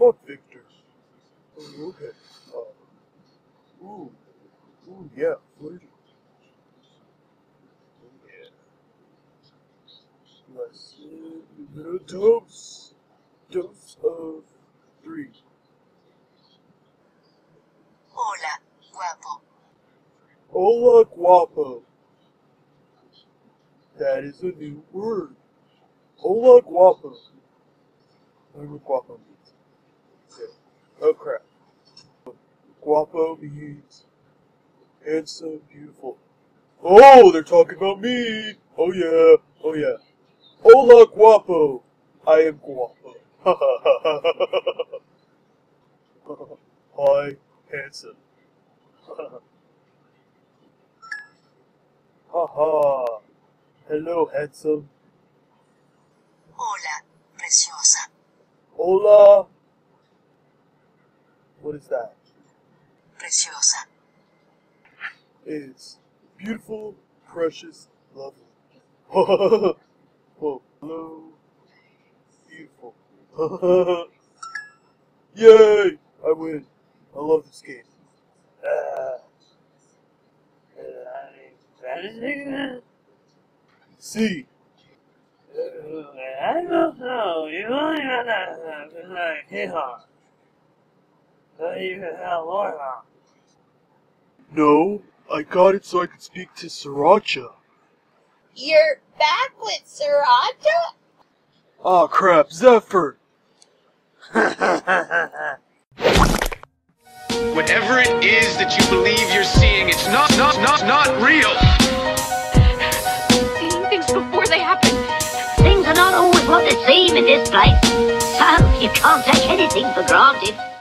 Not Victor. Oh, okay. Ooh, yeah, flirty. Yeah. My little dose of 3. Hola, guapo. Hola, guapo. That is a new word. Hola, guapo. What guapo means? Yeah. Oh, crap. Guapo means handsome, beautiful. Oh, they're talking about me. Oh, yeah. Oh, yeah. Hola, guapo. I am guapo. Ha, ha, ha, ha, ha, ha, ha. Hi, handsome. Ha, ha. Hello, handsome. Hola, preciosa. Hola. What is that? Preciosa. It's beautiful, precious, lovely. Whoa, hello, beautiful. Yay! I win. I love this game. See. I don't know. You only got that like hee-haw. Not even that long. No, I got it so I could speak to Sriracha. You're back with Sriracha? Aw, oh, crap, Zephyr! Whatever it is that you believe you're seeing, it's not real! Seeing things before they happen. Things are not always what they seem in this place. So, you can't take anything for granted.